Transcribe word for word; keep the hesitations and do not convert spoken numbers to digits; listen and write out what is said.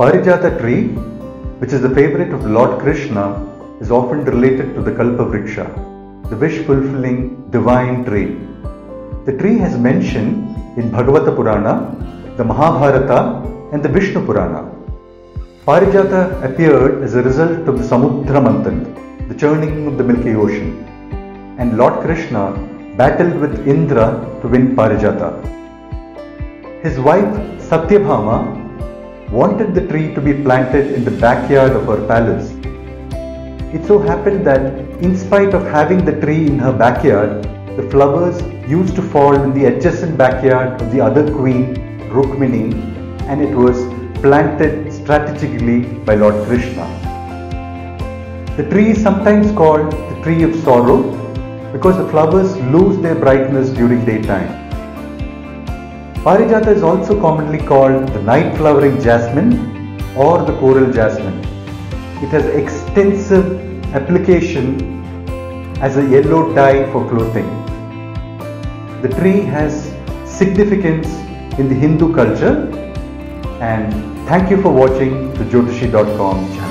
Parijata tree, which is the favorite of Lord Krishna, is often related to the Kalpa Vriksha, the wish-fulfilling divine tree. The tree has mention in Bhagavata Purana, the Mahabharata and the Vishnu Purana. Parijata appeared as a result of the Samudra Manthan, the churning of the Milky Ocean, and Lord Krishna battled with Indra to win Parijata. His wife Satyabhama wanted the tree to be planted in the backyard of her palace. It so happened that in spite of having the tree in her backyard, the flowers used to fall in the adjacent backyard of the other queen, Rukmini, and it was planted strategically by Lord Krishna. The tree is sometimes called the tree of sorrow because the flowers lose their brightness during daytime. Parijata is also commonly called the night flowering jasmine or the coral jasmine. It has extensive application as a yellow dye for clothing. The tree has significance in the Hindu culture. And thank you for watching the jyotishi dot com channel.